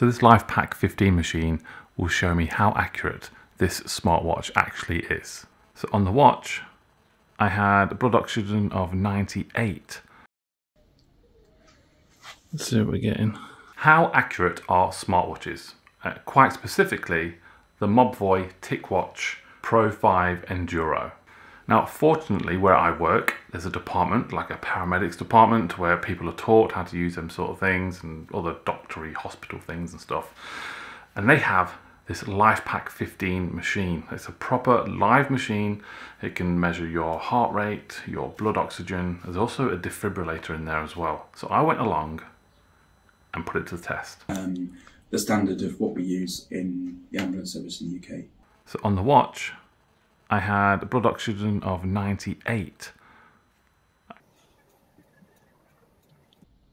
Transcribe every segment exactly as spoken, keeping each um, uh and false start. So this LifePak fifteen machine will show me how accurate this smartwatch actually is. So on the watch, I had a blood oxygen of ninety-eight. Let's see what we're getting. How accurate are smartwatches? Uh, quite specifically, the Mobvoi TicWatch Pro five Enduro. Now, fortunately, where I work, there's a department, like a paramedics department, where people are taught how to use them sort of things and other doctory hospital things and stuff. And they have this LifePak fifteen machine. It's a proper live machine. It can measure your heart rate, your blood oxygen. There's also a defibrillator in there as well. So I went along and put it to the test. Um, the standard of what we use in the ambulance service in the U K. So on the watch, I had a blood oxygen of ninety-eight.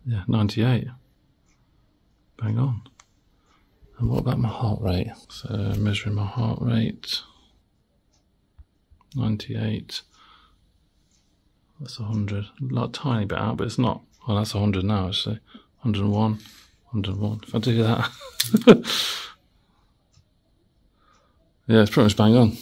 Yeah, ninety-eight. Bang on. And what about my heart rate? So measuring my heart rate, ninety-eight, that's one hundred, like a tiny bit out, but it's not, well that's one hundred now actually, one oh one, one oh one, if I do that, yeah, it's pretty much bang on.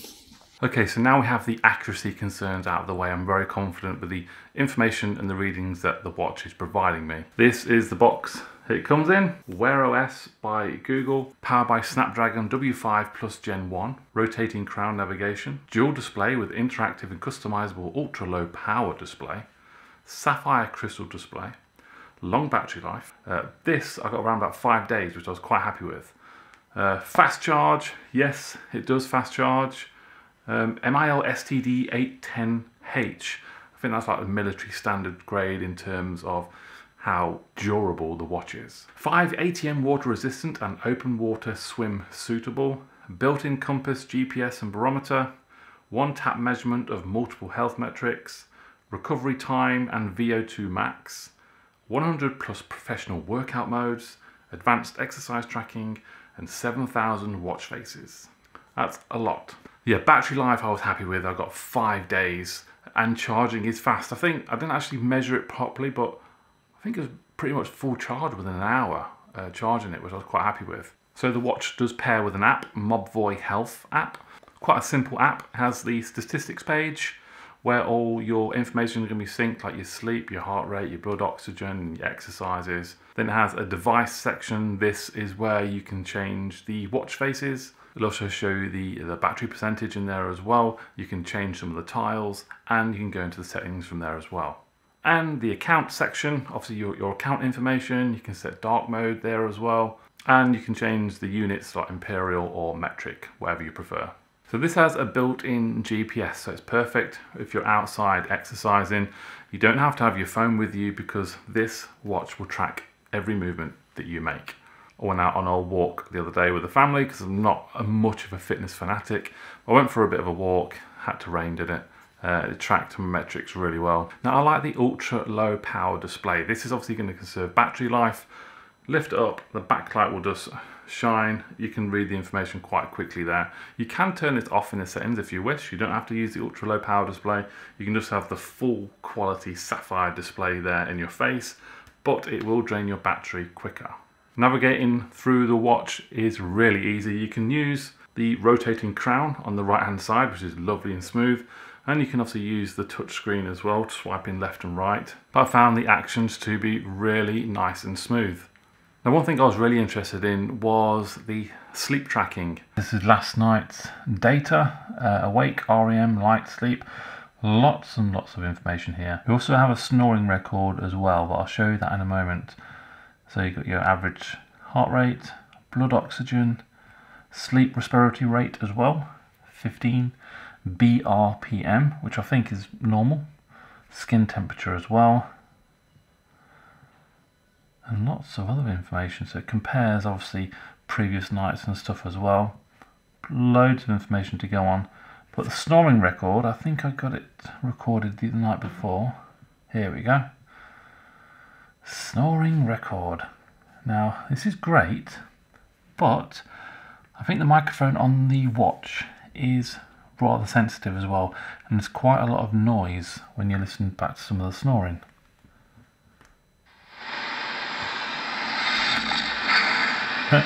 Okay, so now we have the accuracy concerns out of the way. I'm very confident with the information and the readings that the watch is providing me. This is the box it comes in. Wear O S by Google, powered by Snapdragon W five Plus Gen one, rotating crown navigation, dual display with interactive and customizable ultra low power display, sapphire crystal display, long battery life. Uh, this I got around about five days, which I was quite happy with. Uh, fast charge, yes, it does fast charge. Um, M I L S T D eight ten H, I think that's like the military standard grade in terms of how durable the watch is. five A T M water resistant and open water swim suitable, built-in compass, G P S and barometer, one tap measurement of multiple health metrics, recovery time and V O two max, one hundred plus professional workout modes, advanced exercise tracking and seven thousand watch faces. That's a lot. Yeah, battery life I was happy with. I got five days and charging is fast. I think, I didn't actually measure it properly, but I think it was pretty much full charge within an hour uh, charging it, which I was quite happy with. So the watch does pair with an app, Mobvoi Health app. Quite a simple app. It has the statistics page where all your information is going to be synced, like your sleep, your heart rate, your blood oxygen, your exercises. Then it has a device section. This is where you can change the watch faces. It'll also show you the, the battery percentage in there as well. You can change some of the tiles and you can go into the settings from there as well. And the account section, obviously your, your account information, you can set dark mode there as well. And you can change the units like imperial or metric, whatever you prefer. So this has a built-in G P S, so it's perfect if you're outside exercising. You don't have to have your phone with you because this watch will track every movement that you make. I went out on a walk the other day with the family because I'm not a much of a fitness fanatic. I went for a bit of a walk, had to rain, did it? Uh, it tracked my metrics really well. Now I like the ultra low power display. This is obviously going to conserve battery life. Lift it up, the backlight will just shine. You can read the information quite quickly there. You can turn this off in the settings if you wish. You don't have to use the ultra low power display. You can just have the full quality sapphire display there in your face, but it will drain your battery quicker. Navigating through the watch is really easy. You can use the rotating crown on the right hand side, which is lovely and smooth, and you can also use the touchscreen as well, swiping left and right. But I found the actions to be really nice and smooth. Now one thing I was really interested in was the sleep tracking. This is last night's data, uh, awake, R E M, light sleep. Lots and lots of information here. We also have a snoring record as well, but I'll show you that in a moment. So you've got your average heart rate, blood oxygen, sleep respiratory rate as well, fifteen, B R P M, which I think is normal, skin temperature as well, and lots of other information. So it compares obviously previous nights and stuff as well. Loads of information to go on. But the snoring record, I think I got it recorded the night before. Here we go. Snoring record. Now this is great, but I think the microphone on the watch is rather sensitive as well, and there's quite a lot of noise when you listen back to some of the snoring. I'm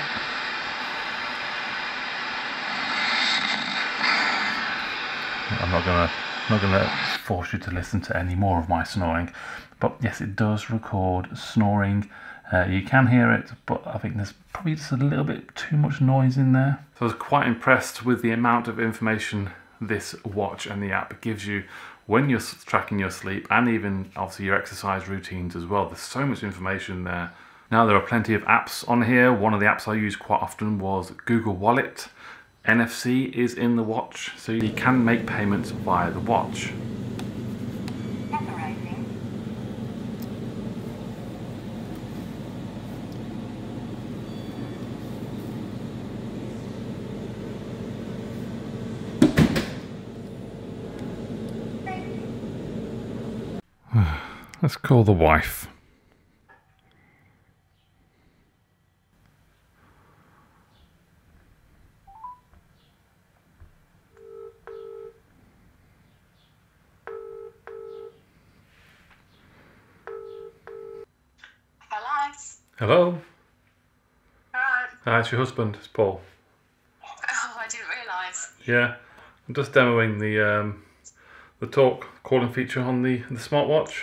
not gonna not gonna force you to listen to any more of my snoring, but yes, it does record snoring. Uh, you can hear it, but I think there's probably just a little bit too much noise in there. So I was quite impressed with the amount of information this watch and the app gives you when you're tracking your sleep, and even obviously your exercise routines as well. There's so much information there. Now, there are plenty of apps on here. One of the apps I use quite often was Google Wallet. N F C is in the watch, so you can make payments via the watch. Let's call the wife. Hello. Hello. Hi. Hi, it's your husband. It's Paul. Oh, I didn't realise. Yeah, I'm just demoing the um, the talk calling feature on the the smartwatch.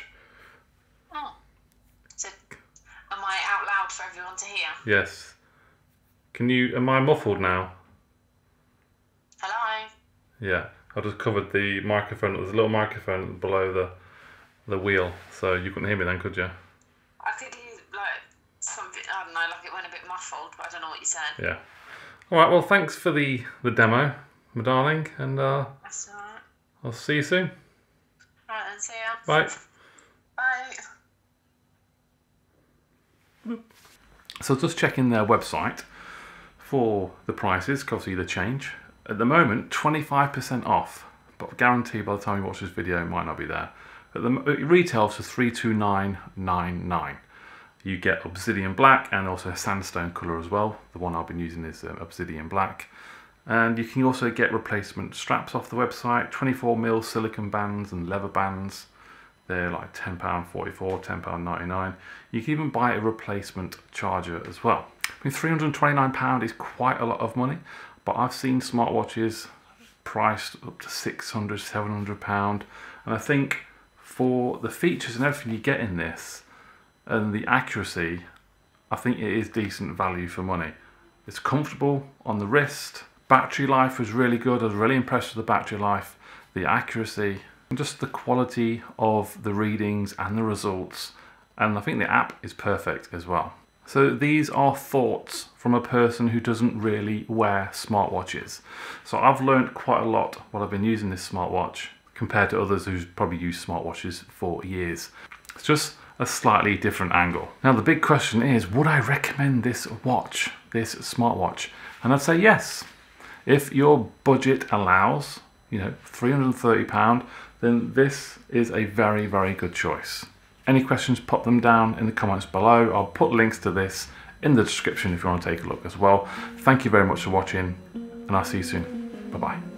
Yes. Can you, am I muffled now? Hello? Yeah, I just covered the microphone. There's a little microphone below the the wheel, so you couldn't hear me then, could you? I could hear, like, something, I don't know, like it went a bit muffled, but I don't know what you said. Yeah. All right, well, thanks for the, the demo, my darling, and uh, that's all right. I'll see you soon. All right, then, see ya. Bye. Bye. Boop. So just checking their website for the prices, obviously the change. At the moment, twenty-five percent off, but guaranteed by the time you watch this video, it might not be there. At the, it retails for three two nine nine nine. You get Obsidian Black and also Sandstone colour as well. The one I've been using is um, Obsidian Black. And you can also get replacement straps off the website, twenty-four mil silicone bands and leather bands. They're like ten pound forty-four, ten pound ninety-nine. You can even buy a replacement charger as well. I mean, three hundred and twenty-nine pounds is quite a lot of money, but I've seen smartwatches priced up to six hundred, seven hundred pounds. And I think for the features and everything you get in this and the accuracy, I think it is decent value for money. It's comfortable on the wrist. Battery life was really good. I was really impressed with the battery life, the accuracy, just the quality of the readings and the results, and I think the app is perfect as well. So these are thoughts from a person who doesn't really wear smartwatches. So I've learned quite a lot while I've been using this smartwatch compared to others who's probably used smartwatches for years. It's just a slightly different angle. Now the big question is, would I recommend this watch, this smartwatch? And I'd say yes. If your budget allows, you know, three hundred and thirty pounds, then this is a very, very good choice. Any questions, pop them down in the comments below. I'll put links to this in the description if you want to take a look as well. Thank you very much for watching, and I'll see you soon. Bye-bye.